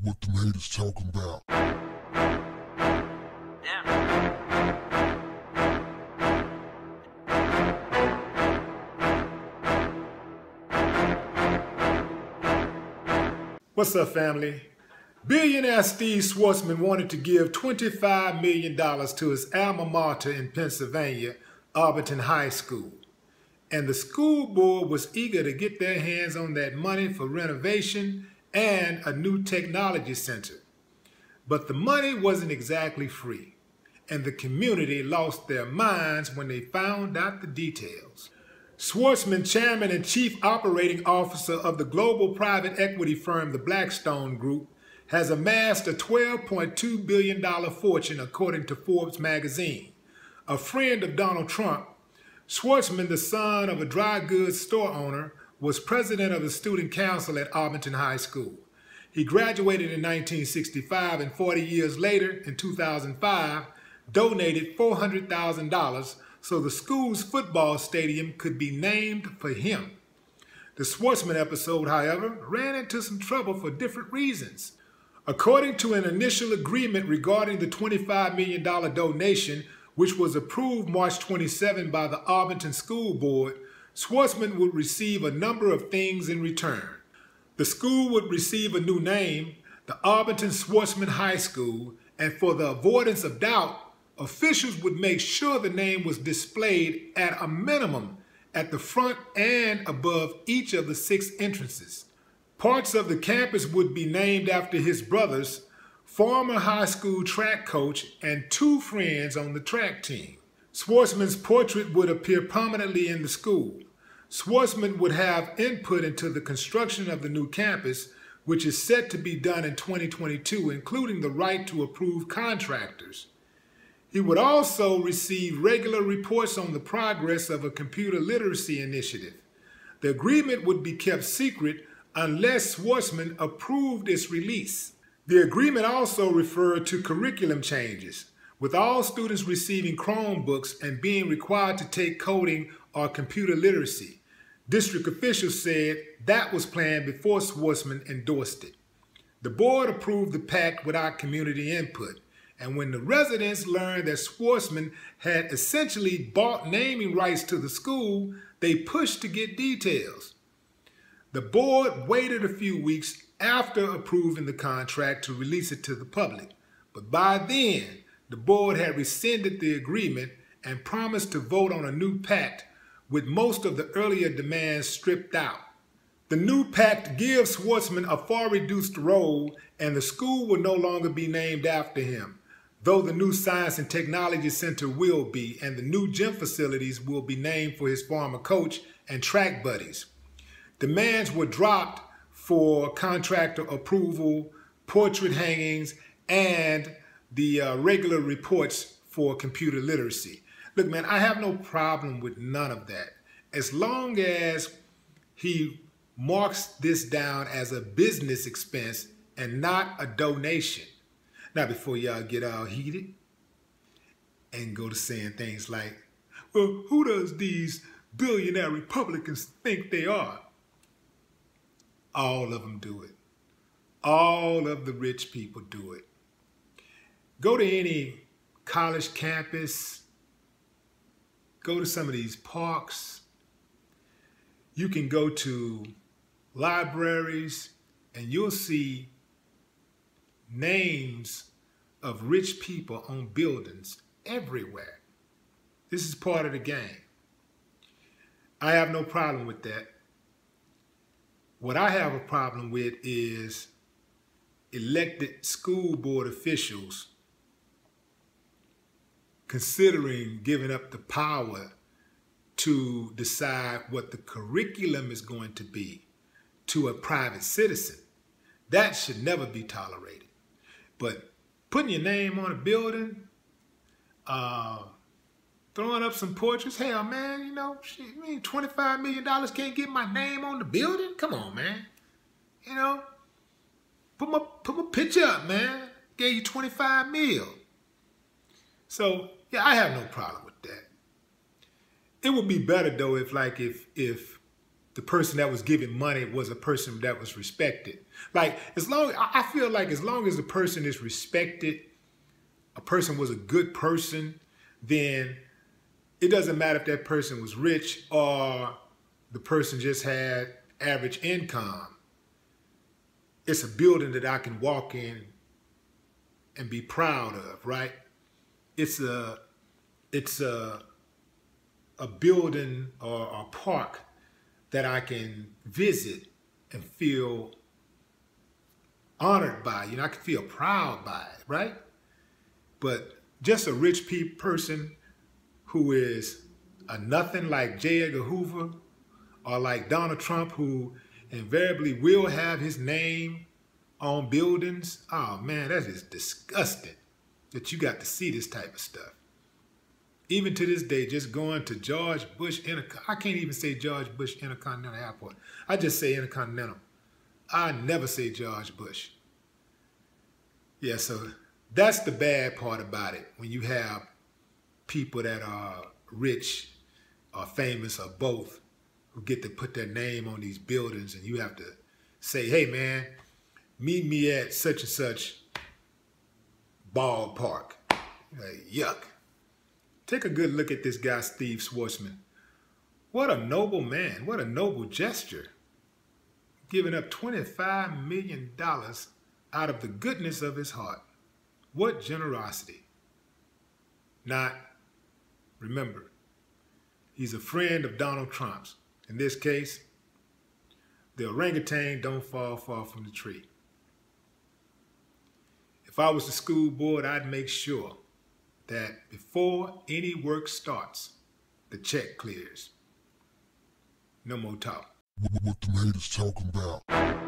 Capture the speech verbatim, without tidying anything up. what the haters talking about. Yeah. What's up, family? Billionaire Steve Schwarzman wanted to give twenty-five million dollars to his alma mater in Pennsylvania, Abington High School. And the school board was eager to get their hands on that money for renovation and a new technology center. But the money wasn't exactly free, and the community lost their minds when they found out the details. Schwarzman, chairman and chief operating officer of the global private equity firm, the Blackstone Group, has amassed a twelve point two billion dollar fortune, according to Forbes magazine. A friend of Donald Trump, Schwarzman, the son of a dry goods store owner, was president of the student council at Abington High School. He graduated in nineteen sixty-five, and forty years later, in two thousand five, donated four hundred thousand dollars so the school's football stadium could be named for him. The Schwarzman episode, however, ran into some trouble for different reasons. According to an initial agreement regarding the twenty-five million dollar donation, which was approved March twenty-seventh by the Abington School Board, Schwarzman would receive a number of things in return. The school would receive a new name, the Abington Schwarzman High School, and for the avoidance of doubt, officials would make sure the name was displayed at a minimum at the front and above each of the six entrances. Parts of the campus would be named after his brothers, former high school track coach, and two friends on the track team. Schwarzman's portrait would appear prominently in the school. Schwarzman would have input into the construction of the new campus, which is set to be done in twenty twenty-two, including the right to approve contractors. He would also receive regular reports on the progress of a computer literacy initiative. The agreement would be kept secret unless Schwarzman approved its release. The agreement also referred to curriculum changes, with all students receiving Chromebooks and being required to take coding or computer literacy. District officials said that was planned before Schwarzman endorsed it. The board approved the pact without community input, and when the residents learned that Schwarzman had essentially bought naming rights to the school, they pushed to get details. The board waited a few weeks after approving the contract to release it to the public, but by then, the board had rescinded the agreement and promised to vote on a new pact, with most of the earlier demands stripped out. The new pact gives Schwarzman a far-reduced role, and the school will no longer be named after him, though the new Science and Technology Center will be, and the new gym facilities will be named for his former coach and track buddies. Demands were dropped for contractor approval, portrait hangings, and the uh, regular reports for computer literacy. Look, man, I have no problem with none of that, as long as he marks this down as a business expense and not a donation. Now, before y'all get all heated and go to saying things like, well, who does these billionaire Republicans think they are? All of them do it. All of the rich people do it. Go to any college campus, go to some of these parks. You can go to libraries and you'll see names of rich people on buildings everywhere. This is part of the game. I have no problem with that. What I have a problem with is elected school board officials considering giving up the power to decide what the curriculum is going to be to a private citizen. That should never be tolerated. But putting your name on a building, uh, throwing up some portraits, hell, man, you know, shit, I mean, twenty-five million dollars can't get my name on the building? Come on, man. You know, put my, put my picture up, man. Gave you twenty-five mil. So, yeah, I have no problem with that. It would be better, though, if, like, if, if the person that was giving money was a person that was respected. Like, as long, I feel like as long as the person is respected, a person was a good person, then it doesn't matter if that person was rich or the person just had average income. It's a building that I can walk in and be proud of, right? It's a, it's a, a building or a park that I can visit and feel honored by. You know, I can feel proud by it, right? But just a rich pe person who is a nothing like J. Edgar Hoover or like Donald Trump, who invariably will have his name on buildings. Oh man, that is disgusting that you got to see this type of stuff. Even to this day, just going to George Bush Intercontinental. I can't even say George Bush Intercontinental Airport. I just say Intercontinental. I never say George Bush. Yeah, so that's the bad part about it. When you have people that are rich or famous or both who get to put their name on these buildings, and you have to say, hey man, meet me at such and such ballpark. Like, yuck. Take a good look at this guy, Steve Schwarzman. What a noble man. What a noble gesture. Giving up twenty-five million dollars out of the goodness of his heart. What generosity. Not, remember, he's a friend of Donald Trump's. In this case, the orangutan don't fall far from the tree. If I was the school board, I'd make sure that before any work starts, the check clears. No more talk. What the man is talking about.